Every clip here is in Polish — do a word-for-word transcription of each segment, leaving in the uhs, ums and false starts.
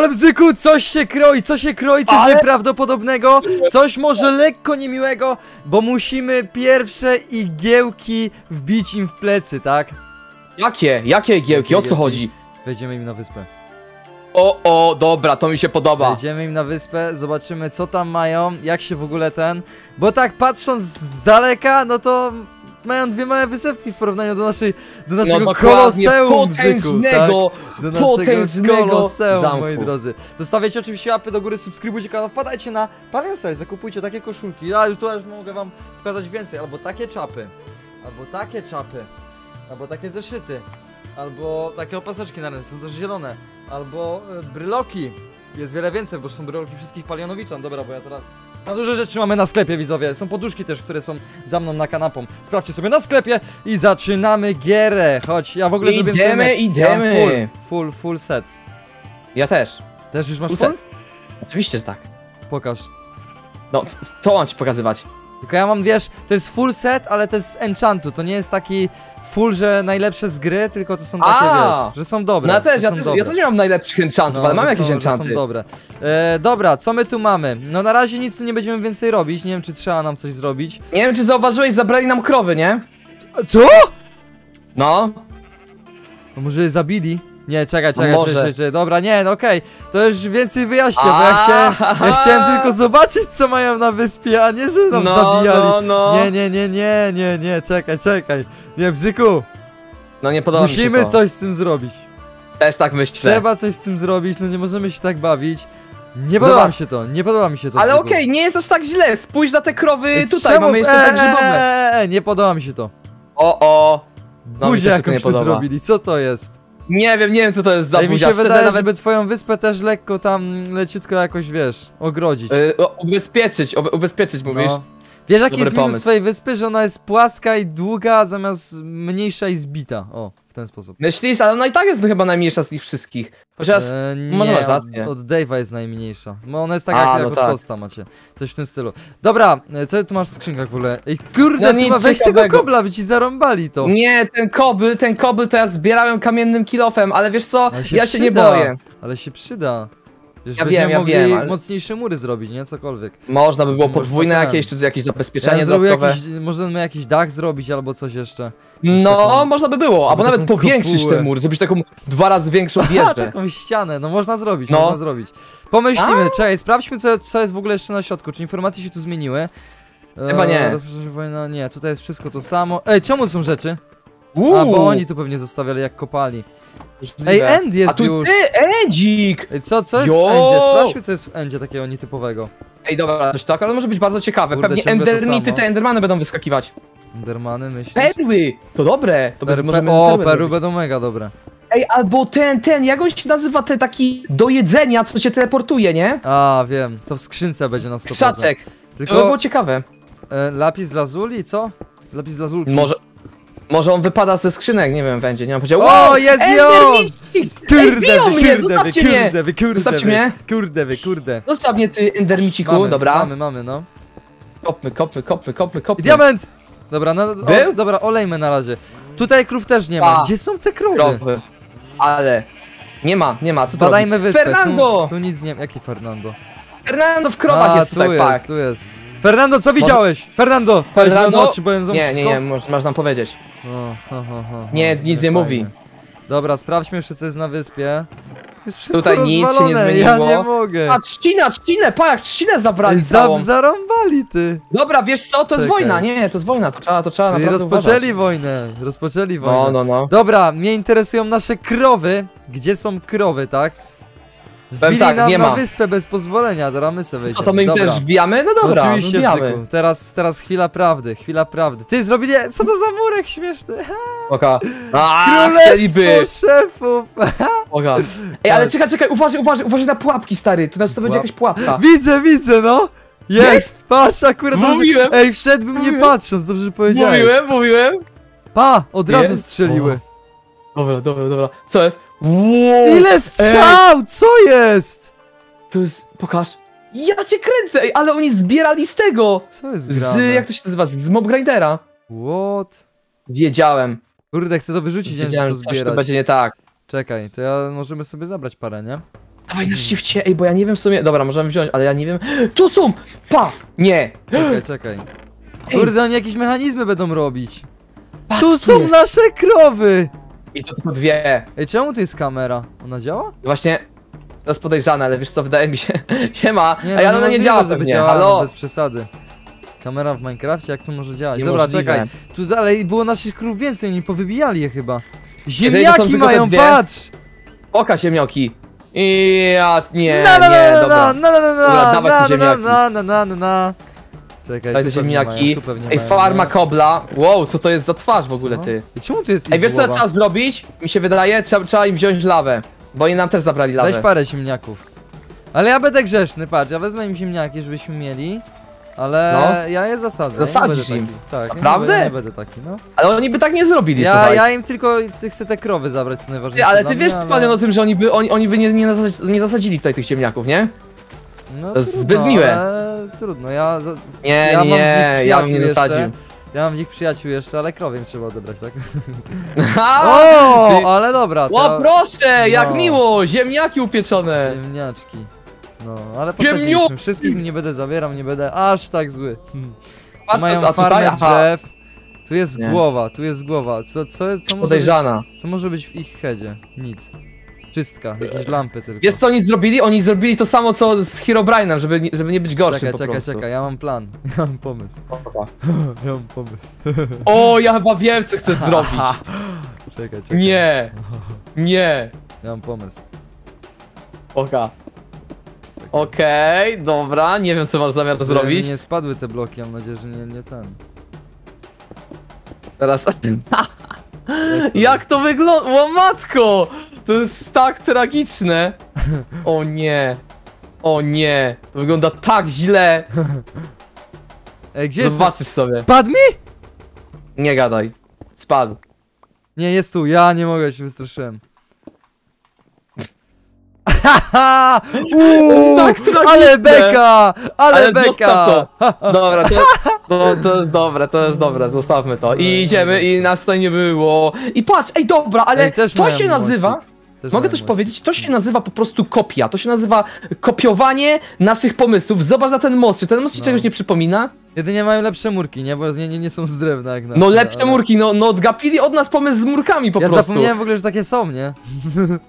Ale bzyku, coś się kroi, coś się kroi, coś ale... nieprawdopodobnego, coś może lekko niemiłego, bo musimy pierwsze igiełki wbić im w plecy, tak? Jakie? Jakie igiełki? O co chodzi? Wejdziemy im na wyspę. O, o, dobra, to mi się podoba. Wejdziemy im na wyspę, zobaczymy co tam mają, jak się w ogóle ten... Bo tak patrząc z daleka, no to... mają dwie małe wysepki w porównaniu do naszej, do naszego no, koloseum, potężnego, bzyku, tak? Do naszego potężnego koloseum, zamku. Moi drodzy. Zostawiajcie oczywiście łapy do góry, subskrybujcie kanał, wpadajcie na Palion Style, zakupujcie takie koszulki. Ja już tutaj mogę wam pokazać więcej, albo takie czapy, albo takie czapy, albo takie zeszyty, albo takie opaseczki na ręce, są też zielone, albo e, bryloki. Jest wiele więcej, bo są bryloki wszystkich Palionowiczan. Dobra, bo ja teraz... No dużo rzeczy mamy na sklepie, widzowie. Są poduszki też, które są za mną na kanapą. Sprawdźcie sobie na sklepie i zaczynamy gierę. Chodź, ja w ogóle zrobię sobie mecz. Idziemy, idziemy. Full, full set. Ja też. Też już masz full? Full? Oczywiście, że tak. Pokaż. No, co mam ci pokazywać? Tylko ja mam, wiesz, to jest full set, ale to jest z enchantu. To nie jest taki full, że najlepsze z gry, tylko to są takie, A, wiesz, że są dobre. No też, ja, są też dobre. Ja też nie mam najlepszych enchantów, no, ale mam jakieś są, enchanty. Są dobre. E, dobra, co my tu mamy? No na razie nic tu nie będziemy więcej robić, nie wiem czy trzeba nam coś zrobić. Nie wiem czy zauważyłeś, zabrali nam krowy, nie? Co? No. No może je zabili? Nie, czekaj, czekaj, czekaj, czekaj, czekaj, dobra, nie, no okej, okay. To już więcej wyjaśnię, bo ja chciałem, ja chciałem tylko zobaczyć co mają na wyspie, a nie, że nam no, zabijali. No, no. Nie, nie, nie, nie, nie, nie, czekaj, czekaj, nie, bzyku. No nie podoba Musimy mi się to. coś z tym zrobić. Też tak myślę. Trzeba coś z tym zrobić, no nie możemy się tak bawić. Nie podoba Zobacz. mi się to, nie podoba mi się to. Ale okej, okay, nie jest aż tak źle, spójrz na te krowy Więc tutaj, czemu? mamy jeszcze eee, tak grzybowe. Nie podoba mi się to. O, o. No, Buzie jakąś to zrobili, co to jest? Nie wiem, nie wiem co to jest za buzia. Mi się Szczerze, wydaje, nawet... żeby twoją wyspę też lekko tam, leciutko jakoś, wiesz, ogrodzić. Yy, ubezpieczyć, ube ubezpieczyć mówisz? No. Wiesz jaki Dobry jest pomysł. minus twojej wyspy, że ona jest płaska i długa, zamiast mniejsza i zbita. O, w ten sposób. Myślisz, ale ona i tak jest chyba najmniejsza z nich wszystkich. Chociaż, eee, nie, może masz rację. Od, od Deyva jest najmniejsza. Bo ona jest taka jak, no jak tak. Tosta macie. Coś w tym stylu. Dobra, co ty tu masz w skrzynkach w ogóle? Ej, kurde, no tu ma weź tego kobla, by ci zarąbali to. Nie, ten kobyl, ten kobyl to ja zbierałem kamiennym kilofem, ale wiesz co, ale się ja przyda. się nie boję. Ale się przyda. Wiesz, ja wiem, ja wiem, ale... mocniejsze mury zrobić, nie? Cokolwiek. Można by było podwójne jakieś, czy jakieś zabezpieczenie ja dodatkowe. Jakiś, możemy jakiś dach zrobić, albo coś jeszcze. No, taką... można by było, albo, albo nawet powiększyć kopułę. ten mur, zrobić taką dwa razy większą wieżę. taką ścianę, no można zrobić, no. można zrobić. Pomyślimy, A? czekaj, sprawdźmy co, co jest w ogóle jeszcze na środku, czy informacje się tu zmieniły. Chyba nie. E, wojna, nie, tutaj jest wszystko to samo. Ej, czemu są rzeczy? Uuu. A, bo oni tu pewnie zostawiali, jak kopali. Ej, End jest A tu już! Ty, Endzik! Ej, co, co jest Yo. w Endzie? Sprawdźmy co jest w Endzie takiego nietypowego. Ej, dobra, coś tak, ale może być bardzo ciekawe. Kurde, pewnie Endernity, te Endermany będą wyskakiwać. Endermany, myślisz? Perły! To dobre! To per możemy o, perły będą mega dobre. Ej, albo ten, ten, jak on się nazywa, ten taki do jedzenia, co się teleportuje, nie? A, wiem, to w skrzynce będzie na sto procent. Krzaczek! Tylko... To by było ciekawe. E, lapis lazuli, co? Lapis lazuli. Może... Może on wypada ze skrzynek, nie wiem, będzie, nie mam powiedział. O, jest ją! Kurde, wy, kurde, wy, kurde, mnie! Kurde, wy, kurde. Zostaw mnie, ty endermiciku, mamy, dobra. Mamy, mamy, no. Kopmy, kopmy, kopmy, kopmy, kopmy. Diament! Dobra, no, o, dobra, olejmy na razie. Tutaj krów też nie ma. A, Gdzie są te krowy? krowy? Ale nie ma, nie ma. Zbadajmy wyspę. Fernando! Tu, tu nic nie ma. Jaki Fernando? Fernando w krowach A, jest tutaj, tu jest, pak. tu jest. Fernando, co widziałeś? Może... Fernando! Fernando? Oczy, bo nie, wszystko? nie, nie, masz, masz nam powiedzieć. O, ho, ho, ho. Nie, nic nie fajnie. mówi. Dobra, sprawdźmy jeszcze co jest na wyspie. To jest wszystko Tutaj rozwalone. nic się nie zmieniło. Ja nie mogę. A trzcinę, trzcinę, pa, jak trzcinę zabrali całą. Za, Zarąbali, ty. Dobra, wiesz co, to Czekaj. jest wojna, nie, to jest wojna, to trzeba, to trzeba Czyli naprawdę rozpoczęli uważać. wojnę, rozpoczęli wojnę. No, no, no. Dobra, mnie interesują nasze krowy. Gdzie są krowy, tak? Wbili tak, nam nie na ma. wyspę bez pozwolenia, do ramy se wejdziemy. A to my im dobra. też wbijamy? No dobra, no Oczywiście, bzyku. Teraz, teraz chwila prawdy, chwila prawdy. Ty, zrobili... Co to za murek śmieszny? Oka. Aaa, chcieliby. szefów. Oka. Ej, ale czekaj, czekaj, uważaj, uważaj, uważaj na pułapki, stary. Tu nas to będzie jakaś pułapka. Widzę, widzę, no. Jest, patrz, akurat dobrze... Mówiłem. Ej, wszedłbym mówiłem. nie patrząc, dobrze powiedziałem. Mówiłem, mówiłem. Pa, od jest. razu strzeliły. O. Dobra, dobra, dobra. Co jest? Wow, Ile strzał! Ej. Co jest? To jest... Pokaż. Ja cię kręcę! Ej, ale oni zbierali z tego! Co jest grane? Z... Jak to się nazywa? Z mob grindera. What? Wiedziałem. Kurde, chcę to wyrzucić, nie wiem, że to zbierać. Wiedziałem, to będzie nie tak. Czekaj, to ja możemy sobie zabrać parę, nie? Dawaj na shifcie, ej, bo ja nie wiem w sumie. Dobra, możemy wziąć, ale ja nie wiem. Tu są! Pa! Nie! Czekaj, czekaj. Kurde, oni jakieś mechanizmy będą robić. Patrz, tu są jest. Nasze krowy! I to tylko dwie. Ej, czemu tu jest kamera? Ona działa? Właśnie. To jest podejrzane, ale wiesz co, wydaje mi się. Siema! Nie, no, a ja ona nie, nie działa pewnie. Halo? Bez przesady. Kamera w Minecrafcie, jak to może działać? Dobra, czekaj. Tu dalej było naszych krów więcej, oni powybijali je chyba. Ziemniaki mają, patrz! Oka ziemniaki. I ja nie, na, na, nie, na, dobra. Na, na, na, na, dobra, na, na, na, na, na, na, na. Czekaj, daj tu ziemniaki. Mają, tu ej, mają, farma nie? Kobla. Wow, co to jest za twarz w ogóle, ty? I czemu tu jest? Ej, wiesz co trzeba zrobić? Mi się wydaje, trzeba, trzeba im wziąć lawę. Bo oni nam też zabrali lawę. Weź parę ziemniaków. Ale ja będę grzeszny, patrz, ja wezmę im ziemniaki, żebyśmy mieli. Ale no. Ja je zasadzę. Zasadzisz ja im. Tak, naprawdę? Ja nie będę taki, no. Ale oni by tak nie zrobili, ja, słuchaj. Ja im tylko chcę te krowy zabrać, co najważniejsze. Ty, ale ty wiesz, ale... Panie, o tym, że oni by, oni, oni by nie, nie, zasadzili, nie zasadzili tutaj tych ziemniaków, nie? No to trudno, zbyt miłe. Ale trudno, ja... Za, nie, ja nie, mam ja bym nie zasadził. Ja mam w nich przyjaciół jeszcze, ale krowiem trzeba odebrać, tak? O, ale dobra. To... O, proszę, jak no. Miło, ziemniaki upieczone. Ziemniaczki. No, ale posadziliśmy. Wszystkich nie będę zabierał, nie będę aż tak zły. Hmm. Mają farmę drzew. Tu jest nie. Głowa, tu jest głowa. Co, co, co, może być, co może być w ich headzie? Nic. Czystka, jakieś lampy tylko. Wiesz co oni zrobili? Oni zrobili to samo co z Herobrine'em, żeby, żeby nie być gorszym. Czekaj, po czekaj, prostu. Czekaj, ja mam plan. Ja mam pomysł. Ja mam pomysł. O, ja chyba wiem, co chcesz zrobić. Czekaj, czekaj. Nie, nie. Ja mam pomysł. Oka. Okej, okay, dobra, nie wiem co masz zamiar to zrobić. Nie spadły te bloki, mam nadzieję, że nie, nie ten. Teraz... Jak to wygląda? O matko! To jest tak tragiczne. O nie. O nie. To wygląda tak źle. Ej, gdzie zobaczysz jest? Sobie. Spadł mi? Nie gadaj. Spadł. Nie, jest tu, ja nie mogę, się wystraszyłem. Haha! Tak ale beka! Ale, ale beka! To. Dobra, to, to, to jest dobre, to jest dobre, zostawmy to. I idziemy i nas tutaj nie było. I patrz, ej dobra, ale ej, też to się nazywa. Też mogę coś powiedzieć? To się nazywa po prostu kopia. To się nazywa kopiowanie naszych pomysłów. Zobacz na ten most. Czy ten most ci no. Czegoś nie przypomina? Jedynie mają lepsze murki, nie? Bo nie, nie, nie są z drewna jak na. No lepsze ale... murki, no, no odgapili od nas pomysł z murkami po ja prostu. Ja zapomniałem w ogóle, że takie są, nie?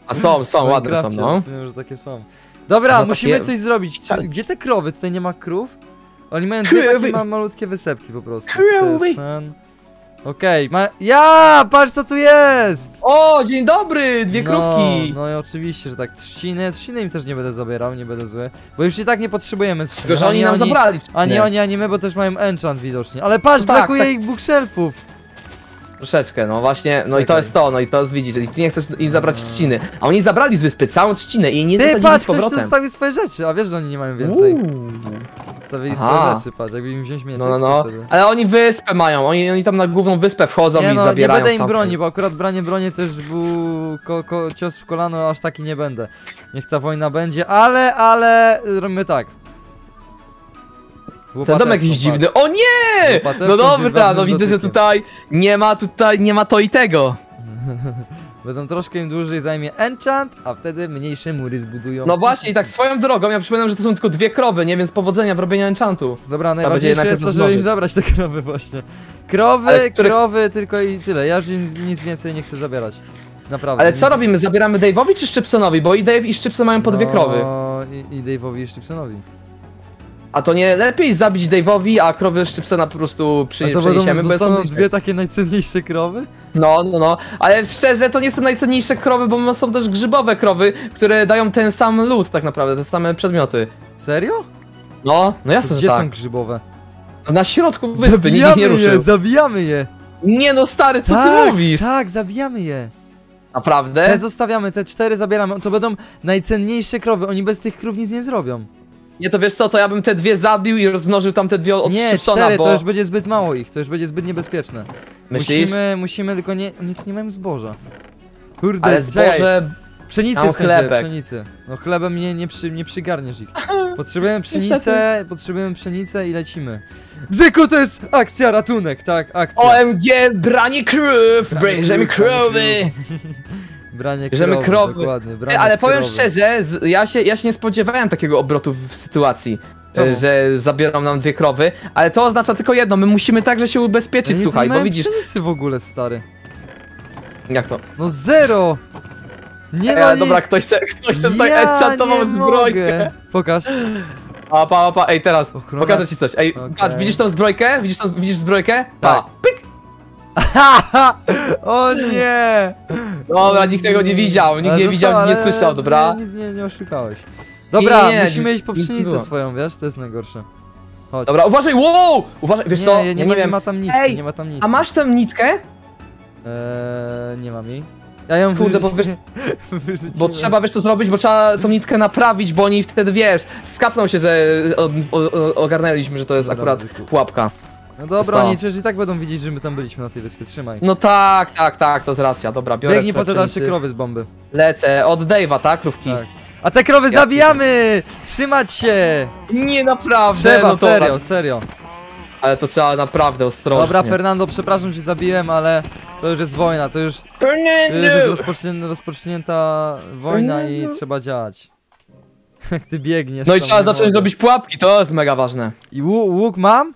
A są, są, ładne są, no. Zapomniałem, że takie są. Dobra, no, musimy takie... coś zrobić. Gdzie te krowy? Tutaj nie ma krów? Oni mają dwie takie ma malutkie wysepki po prostu. Krowy! Okej, okay, ma... Ja! Patrz co tu jest! O, dzień dobry! Dwie no, krówki! No i oczywiście, że tak, trzciny, trzciny im też nie będę zabierał, nie będę zły. Bo już i tak nie potrzebujemy trzciny. Tylko, że oni nam oni, zabrali trzciny. Ani oni, ani my, bo też mają enchant widocznie. Ale patrz, no tak, brakuje tak. Ich bookshelfów! Troszeczkę, no właśnie, no okay. I to jest to, no i to jest, widzisz, ty nie chcesz im zabrać trzciny. A oni zabrali z wyspy całą trzcinę i nie zasadzili z powrotem. Ty, patrz, ktoś tu zostawił swoje rzeczy, a wiesz, że oni nie mają więcej. Zostawili swoje rzeczy, patrz, jakby im wziąć mieczek. No, no, no. Ale oni wyspę mają, oni, oni tam na główną wyspę wchodzą nie, i no, zabierają. Nie będę im tam broni, bo akurat branie broni to już był ko ko cios w kolano, aż taki nie będę. Niech ta wojna będzie, ale, ale, robimy tak. Ten domek jakiś dziwny. O nie! Łopatewką no dobra, no widzę, dotykiem. Że tutaj nie ma tutaj nie ma to i tego. Będą troszkę im dłużej zajmie enchant, a wtedy mniejsze mury zbudują. No właśnie i tak swoją drogą, ja przypominam, że to są tylko dwie krowy, nie? Więc powodzenia w robieniu enchantu. Dobra, najważniejsze jest to, żeby im zabrać te krowy właśnie. Krowy, które... krowy, tylko i tyle. Ja już im nic więcej nie chcę zabierać. Naprawdę. Ale co nic... robimy? Zabieramy Dave'owi czy Szczypsonowi? Bo i Dave i Szczypson mają po dwie no, krowy. I, i Dave'owi i Szczypsonowi. A to nie lepiej zabić Dave'owi, a krowy Szczypsona po prostu przy, a to będą, bo są dwie takie najcenniejsze krowy? No, no, no, ale szczerze to nie są najcenniejsze krowy, bo są też grzybowe krowy, które dają ten sam loot tak naprawdę, te same przedmioty. Serio? No, no jasne, to że gdzie tak. Są grzybowe? Na środku wyspy, zabijamy nikt ich nie ruszył. Je, zabijamy je! Nie no stary, co tak, ty mówisz? Tak, zabijamy je. Naprawdę? Te zostawiamy, te cztery zabieramy, to będą najcenniejsze krowy, oni bez tych krów nic nie zrobią. Nie, to wiesz co, to ja bym te dwie zabił i rozmnożył tam te dwie od nie, Szczypsona, cztery, bo... to już będzie zbyt mało ich, to już będzie zbyt niebezpieczne. Myślisz? Musimy, musimy tylko nie... Oni tu nie mają zboża. Kurde, ale zboże... Pszenicy w sensie, pszenicy. No chlebem nie, nie, przy, nie przygarniesz ich. Potrzebujemy pszenicę, potrzebujemy pszenicę i lecimy. Bzyku, to jest akcja, ratunek, tak, akcja. O M G, branie krów, branie krów, krowy. Branie krowy, krowy. Dokładnie, branie ale krowy. Powiem szczerze, ja się, ja się nie spodziewałem takiego obrotu w sytuacji. Czemu? Że zabiorą nam dwie krowy, ale to oznacza tylko jedno, my musimy także się ubezpieczyć, no słuchaj, bo widzisz... Nie w ogóle, stary. Jak to? No zero! Nie e, ma dobra, nie... ktoś se, ktoś se ja tutaj enchantował zbrojkę. Pokaż. A pa, a pa, ej teraz, Ochrona? Pokażę ci coś, ej, okay. Patrz, widzisz tą zbrojkę? Widzisz, tą, widzisz zbrojkę? Pa, tak. Pyk! O nie! Dobra, nikt tego nie widział, nikt ale nie widział, ale... nie słyszał, dobra? Nie, nic nie, nie oszukałeś. Dobra, nie, musimy iść po pszenicę swoją, wiesz? To jest najgorsze. Chodź. Dobra, uważaj, wow! Uważaj, wiesz nie, co? Nie, nie, ja nie, nie ma tam nitki, ej, nie ma tam nitki. A masz tam nitkę? Eee, nie mam jej. Ja ją Kurde, bo wiesz, bo trzeba, wiesz co zrobić, bo trzeba tą nitkę naprawić, bo oni wtedy, wiesz, skapną się, że o, o, ogarnęliśmy, że to jest no akurat dobra, pułapka. No dobra, oni przecież i tak będą widzieć, że my tam byliśmy na tej wyspie, trzymaj. No tak, tak, tak, to jest racja, dobra, biorę. Biegnij po te dalsze krowy z bomby. Lecę, od Deyva, tak, krówki? Tak. A te krowy ja zabijamy! Nie. Trzymać się! Nie, naprawdę! Trzeba, no serio, serio. Ale to trzeba naprawdę ostrożnie. Dobra, Fernando, przepraszam, że zabiłem, ale to już jest wojna, to już, to już jest rozpocznięta, rozpocznięta wojna i trzeba działać. Jak ty biegniesz. No i trzeba zacząć mogę. Robić pułapki, to jest mega ważne. I łuk mam?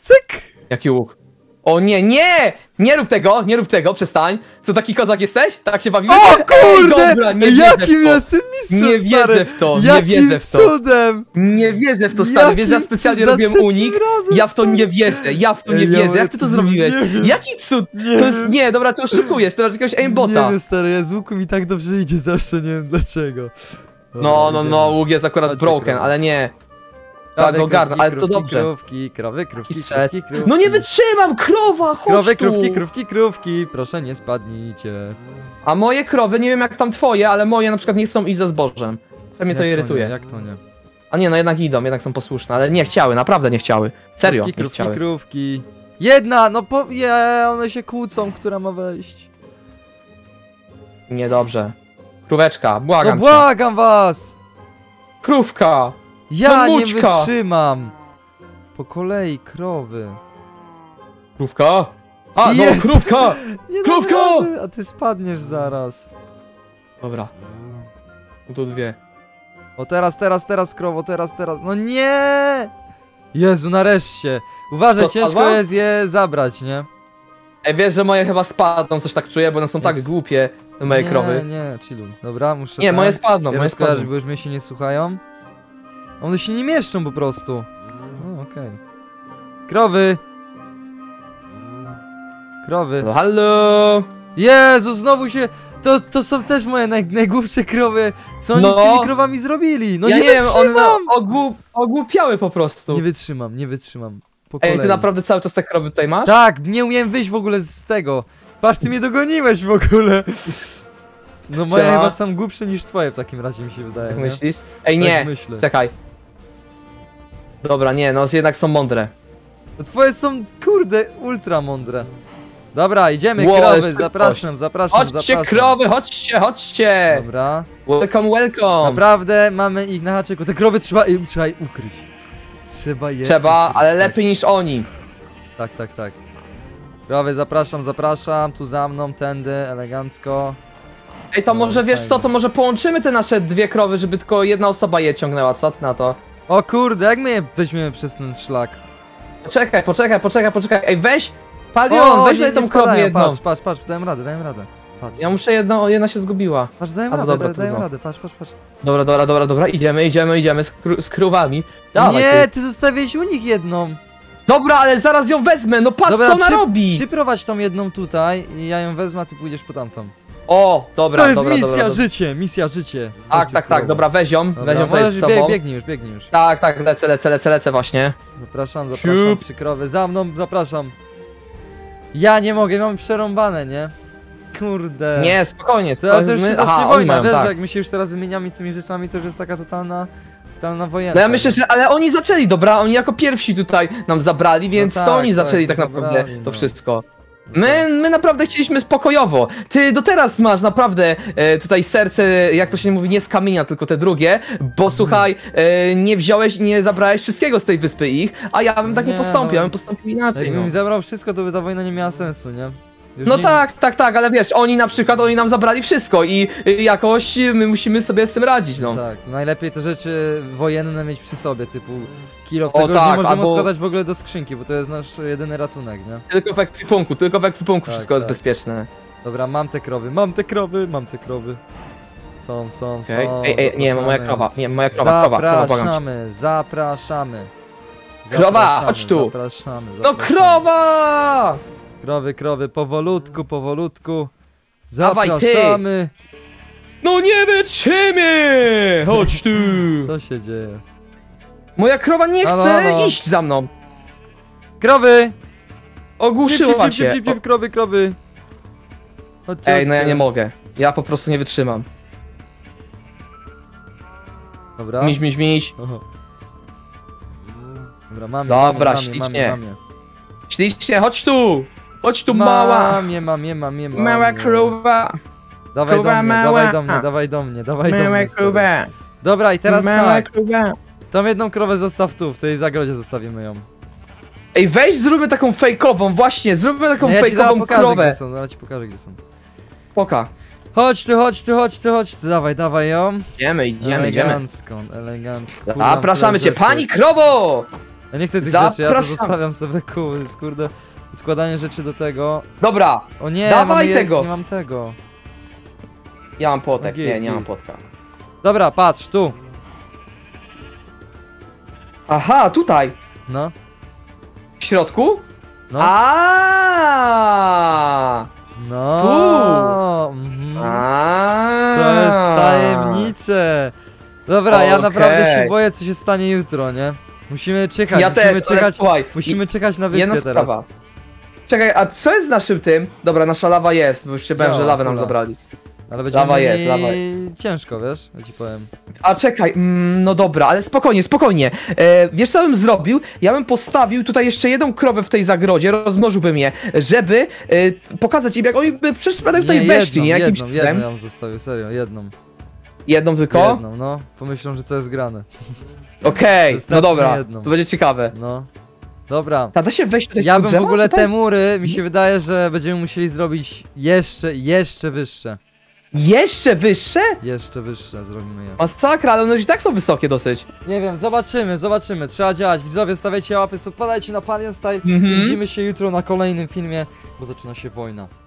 Cyk! Jaki łuk? O nie, nie! Nie rób tego, nie rób tego, przestań. Co taki kozak jesteś? Tak się bawiłeś? O kurde! Ej, dobra, nie jakim jestem mistrzem, nie wierzę stary. W to, nie jakim wierzę w to. Cudem? Nie wierzę w to, stary, jakim wiesz, ja specjalnie robiłem unik. Razem, ja w to nie wierzę, ja w to nie wierzę. Ja Jak ty to zrobiłeś? Jaki cud? Nie, to jest, nie dobra, ty oszukujesz, to masz jakiegoś aimbota. Nie wiem, stary, ja z łuku mi tak dobrze idzie zawsze, nie wiem dlaczego. Dobra, no, no, no, łuk jest akurat Chodź broken, krowy. Ale nie. Tak, no garnę, ale krówki, to dobrze. Krówki, krowy, krówki, krówki, krówki. No nie wytrzymam, krowa, chodź Krowy, tu. krówki, krówki, krówki, proszę nie spadnijcie. A moje krowy, nie wiem jak tam twoje, ale moje na przykład nie chcą iść za zbożem. To mnie to irytuje. Nie, jak to nie? A nie, no jednak idą, jednak są posłuszne, ale nie chciały, naprawdę nie chciały. Serio, krówki, nie chciały. Krówki, krówki. Jedna, no po... Je, one się kłócą, która ma wejść. Niedobrze. Króweczka, błagam No błagam cię. was! Krówka! Ja no nie wytrzymam! Po kolei krowy. Krówka? A, Jest. no krówka! Nie krówka! Naprawdę. A ty spadniesz zaraz. Dobra. No to dwie. O teraz, teraz, teraz krowo, teraz, teraz. No nie! Jezu, nareszcie. Uważaj, to ciężko spadła? Jest je zabrać, nie? Ej, wiesz, że moje chyba spadną, coś tak czuję, bo one są Więc... tak głupie, te moje nie, krowy. Nie, nie, chilluj. Dobra, muszę... Nie, tam... moje spadną, ja moje spadną. Bo już mnie się nie słuchają. One się nie mieszczą po prostu. No, okej. Okay. Krowy! Krowy. No, hallo! Jezu, znowu się... To, to są też moje naj, najgłupsze krowy. Co oni no. z tymi krowami zrobili? No ja nie, nie wytrzymam! Wiem, ogłup, ogłupiały po prostu. Nie wytrzymam, nie wytrzymam. Po Ej, kolei. Ty naprawdę cały czas te krowy tutaj masz? Tak, nie umiem wyjść w ogóle z tego. Patrz, ty mnie dogoniłeś w ogóle. No moje Czema? chyba są głupsze niż twoje w takim razie mi się wydaje. Jak nie? myślisz? Ej nie, myślę. czekaj. Dobra, nie, no jednak są mądre. No twoje są, kurde, ultra mądre. Dobra, idziemy, wow, krowy, zapraszam, zapraszam, chodźcie, zapraszam. Chodźcie krowy, chodźcie, chodźcie. Dobra. Welcome, welcome. Naprawdę mamy ich na haczyku, te krowy trzeba, trzeba je ukryć. Trzeba je Trzeba, ukryć, ale tak. lepiej niż oni. Tak, tak, tak. Krowy, zapraszam, zapraszam, tu za mną, tędy, elegancko. Ej, to może wiesz co, to może połączymy te nasze dwie krowy, żeby tylko jedna osoba je ciągnęła, co ty na to? O kurde, jak my je weźmiemy przez ten szlak? Poczekaj, poczekaj, poczekaj, poczekaj, ej weź, Palion, weź tutaj tą krowę jedną. Patrz, patrz, patrz, dałem radę, dałem radę. Patrz. Ja muszę jedną, jedna się zgubiła. Patrz, dałem radę, dobra, dałem radę, patrz, patrz, patrz. Dobra, dobra, dobra, dobra, idziemy, idziemy, idziemy z, kru, z krówami. Dawaj, nie, ty zostawiłeś u nich jedną. Dobra, ale zaraz ją wezmę, no patrz dobra, co ona przy, robi. Przyprowadź tą jedną tutaj i ja ją wezmę, a ty pójdziesz po tamtą. O, dobra, to jest dobra, misja, dobra, życie, misja, życie. Tak, tak, tak, dobra, weź ją, weź ją tutaj z sobą. Biegnij już, biegnij już. Tak, tak, lecę, lecę, lecę, lecę właśnie. Zapraszam, zapraszam, trzy krowy, za mną, zapraszam. Ja nie mogę, mam przerąbane, nie? Kurde. Nie, spokojnie, spokojnie. To, to już jest zawsze wojna, wiesz, tak. jak my się już teraz wymieniamy tymi rzeczami, to już jest taka totalna... Na wojenę, no ja myślę, że ale oni zaczęli, dobra, oni jako pierwsi tutaj nam zabrali, więc no tak, to oni zaczęli tak, tak naprawdę zabrali, to no. wszystko. My, my naprawdę chcieliśmy spokojowo. Ty do teraz masz naprawdę e, tutaj serce, jak to się mówi, nie z kamienia, tylko te drugie, bo słuchaj, e, nie wziąłeś, nie zabrałeś wszystkiego z tej wyspy ich, a ja bym tak nie, nie postąpił, ja bym postąpił inaczej. Jakbym no. zabrał wszystko, to by ta wojna nie miała sensu, nie? Już no nie... tak, tak, tak, ale wiesz, oni na przykład, oni nam zabrali wszystko i jakoś my musimy sobie z tym radzić, no. Tak, najlepiej te rzeczy wojenne mieć przy sobie, typu kilo, tego o, tak, nie możemy albo... odkładać w ogóle do skrzynki, bo to jest nasz jedyny ratunek, nie? Tylko w ekwipunku, tylko w ekwipunku tak, wszystko tak. jest bezpieczne. Dobra, mam te krowy, mam te krowy, mam te krowy. Są, są, okay. są, ej, ej, nie, moja krowa, nie, moja krowa, krowa, krowa, zapraszamy, zapraszamy. Krowa, chodź tu! Zapraszamy, zapraszamy. No krowa! Krowy, krowy, powolutku, powolutku. Zapraszamy! No nie wytrzymy! Chodź tu! Co się dzieje? Moja krowa nie chce no, no, no. iść za mną! Krowy! Ogłuszyła cię! Krowy, krowy! Chodźcie, ej, no ja nie mogę. Ja po prostu nie wytrzymam. Dobra. Miś, miś, miś. Oho. Dobra, mamie, dobra, mamie, ślicznie. Mamie, mamie. Ślicznie, chodź tu! Chodź tu, mała! Mamie, mamie, mamie, mamie. Mała krówa! Dawaj krówa do mnie, mała. dawaj do mnie, dawaj do mnie, dawaj mała do mnie. Krówa. Dobra, i teraz mała tak. Krówa. Tą jedną krowę zostaw tu, w tej zagrodzie zostawimy ją. Ej, weź, zróbmy taką fejkową, właśnie, zróbmy taką no, ja fejkową ci pokażę, krowę. Gdzie są, zaraz ci pokażę, gdzie są. Poka. Chodź tu, chodź tu, chodź tu, chodź tu, dawaj, dawaj ją. Idziemy, idziemy, elegancką, idziemy. Elegancką, zapraszamy cię, pani krowo! Ja nie chcę tych Zapraszam. rzeczy, ja to zostawiam sobie, kurde, odkładanie rzeczy do tego. Dobra, o nie, dawaj mam, tego. Nie, nie mam tego. Ja mam potek, okay, nie, okay. nie mam potka. Dobra, patrz, tu. Aha, tutaj. No. W środku? No. Aaaa! No. Tu. Mhm. To jest tajemnicze. Dobra, okay. ja naprawdę się boję, co się stanie jutro, nie? Musimy czekać, ja musimy, też, czekać ale, musimy czekać na wyspę teraz. Czekaj, a co jest z naszym tym? Dobra, nasza lawa jest, bo już się bałem, że lawę nam zabrali. Ale będzie lawa jest, lawa jest. Ciężko, wiesz, ja ci powiem. A czekaj, mm, no dobra, ale spokojnie, spokojnie. E, wiesz co bym zrobił? Ja bym postawił tutaj jeszcze jedną krowę w tej zagrodzie, rozmnożyłbym je, żeby e, pokazać im, jak oni by przecież będą tutaj nie, weszli, nie? Jakimś jedną, jedną ja bym zostawił, serio, jedną. Jedną tylko? Jedną, no. Pomyślą, że co jest grane. Okej, okay, no dobra, jedną. To będzie ciekawe. No, dobra. Ta da się wejść tutaj Ja bym w ogóle tutaj? te mury, mi się wydaje, że będziemy musieli zrobić jeszcze, jeszcze wyższe. Jeszcze wyższe? Jeszcze wyższe zrobimy je. Masakra, ale one już i tak są wysokie dosyć. Nie wiem, zobaczymy, zobaczymy, trzeba działać. Widzowie, stawiajcie łapy, podajcie na Palion Style. Mm-hmm. Widzimy się jutro na kolejnym filmie, bo zaczyna się wojna.